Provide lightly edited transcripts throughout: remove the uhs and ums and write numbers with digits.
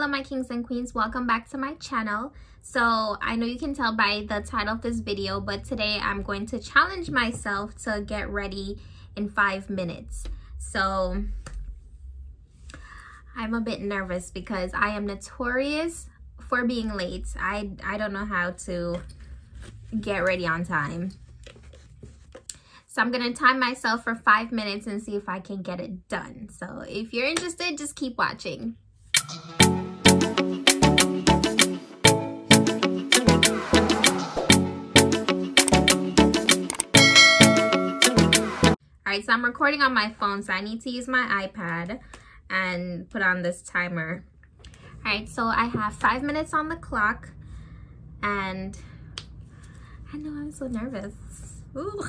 Hello my kings and queens, welcome back to my channel. So I know you can tell by the title of this video, but today I'm going to challenge myself to get ready in 5 minutes. So I'm a bit nervous because I am notorious for being late. I don't know how to get ready on time. So I'm gonna time myself for 5 minutes and see if I can get it done. So if you're interested, just keep watching. Alright, so I'm recording on my phone, so I need to use my iPad and put on this timer. Alright, so I have 5 minutes on the clock and I know I'm so nervous. Ooh.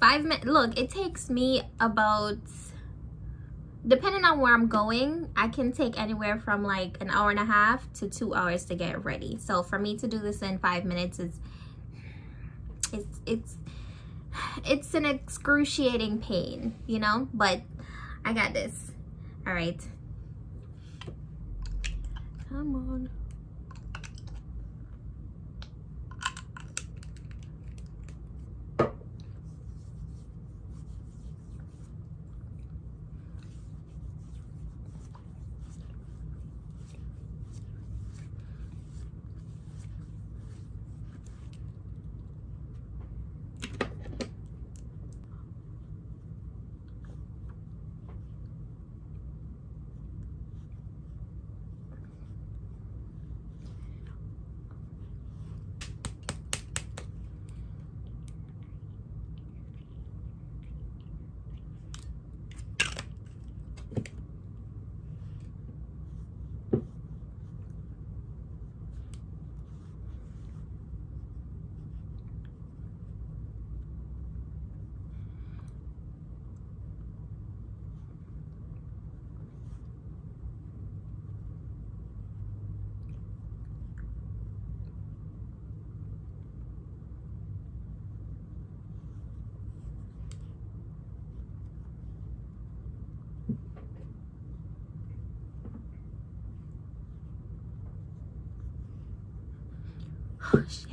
5 minutes, look, it takes me about, depending on where I'm going, I can take anywhere from like an hour and a half to 2 hours to get ready. So for me to do this in 5 minutes is, it's an excruciating pain, you know, but I got this. All right. Come on. Oh shit.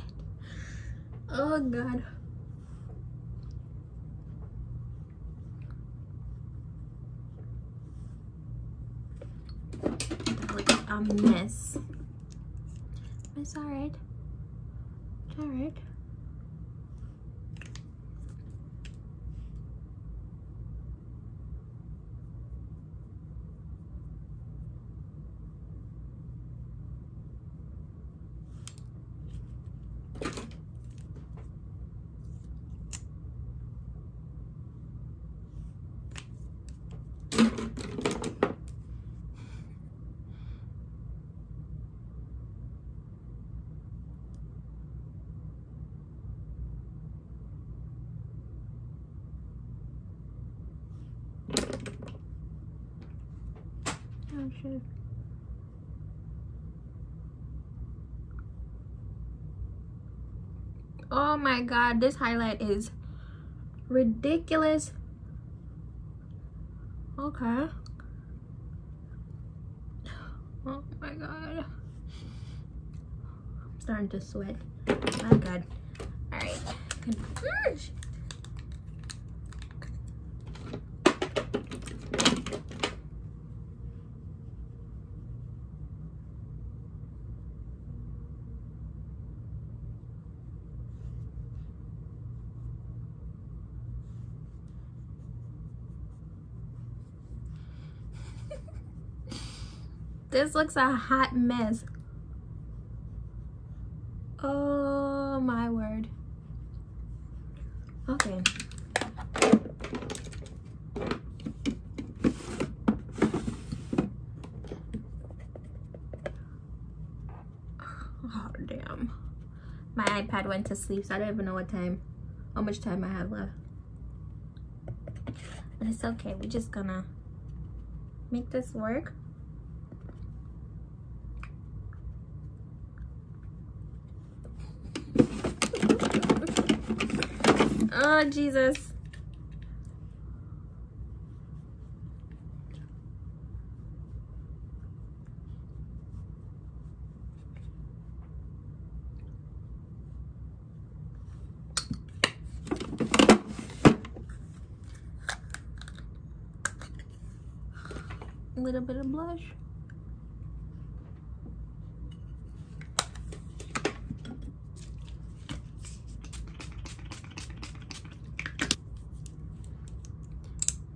Oh god. That looks a mess. It's alright. It's alright. Oh, shit. Oh my god, this highlight is ridiculous. Okay. Oh my god. I'm starting to sweat. Oh god. Alright. This looks a hot mess. Oh my word. Okay. Oh damn. My iPad went to sleep, so I don't even know what time, how much time I have left. But it's okay, we're just gonna make this work. Oh, Jesus. a little bit of blush.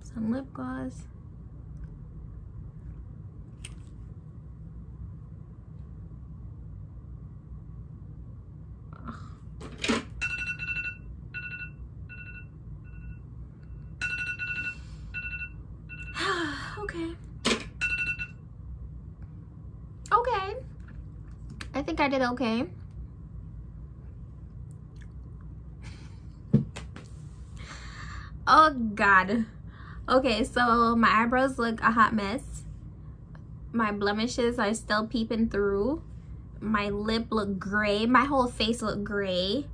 Some lip gloss. Okay, I think I did okay. Oh God. Okay, so my eyebrows look a hot mess. My blemishes are still peeping through. My lip look gray. My whole face look gray.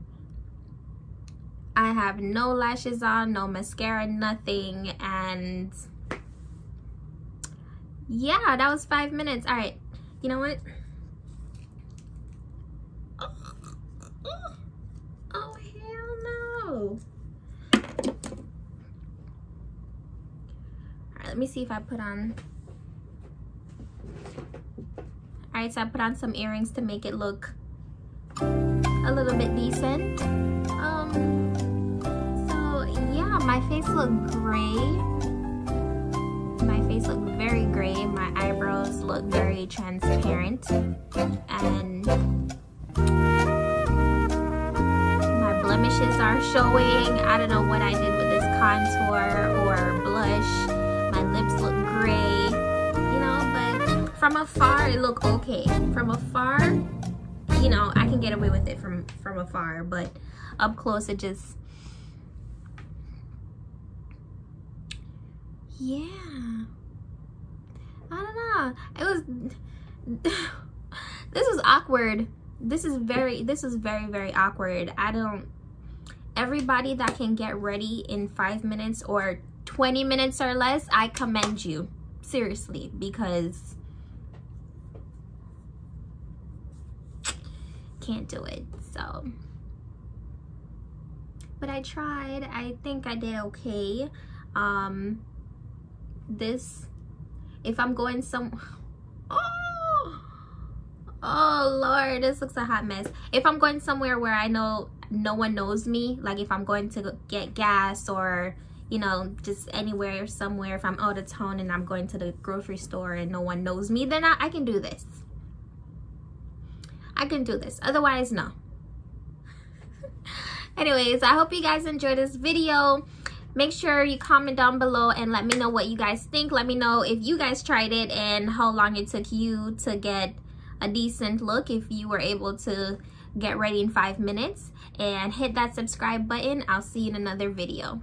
I have no lashes on, no mascara, nothing. And yeah, that was 5 minutes. All right, you know what? Oh, hell no. All right, let me see if I put on. All right, so I put on some earrings to make it look a little bit decent. So yeah, my face looked gray. My face looked very gray, my eyebrows look very transparent, and my blemishes are showing. I don't know what I did with this contour or blush. My lips look gray, you know, but from afar it looked okay. From afar, you know, I can get away with it from afar, but up close it just... yeah, I don't know. It was this is awkward. This is very, very awkward. I don't... everybody that can get ready in 5 minutes or 20 minutes or less, I commend you, seriously, because can't do it. So, but I tried. I think I did okay. This, if I'm going some... oh Lord, this looks a hot mess. If I'm going somewhere where I know no one knows me, like if I'm going to get gas or, you know, just anywhere or somewhere, if I'm out of town and I'm going to the grocery store and no one knows me, then I can do this. I can do this. Otherwise, no. Anyways, I hope you guys enjoyed this video. Make sure you comment down below and let me know what you guys think. Let me know if you guys tried it and how long it took you to get a decent look, if you were able to get ready in 5 minutes. And hit that subscribe button. I'll see you in another video.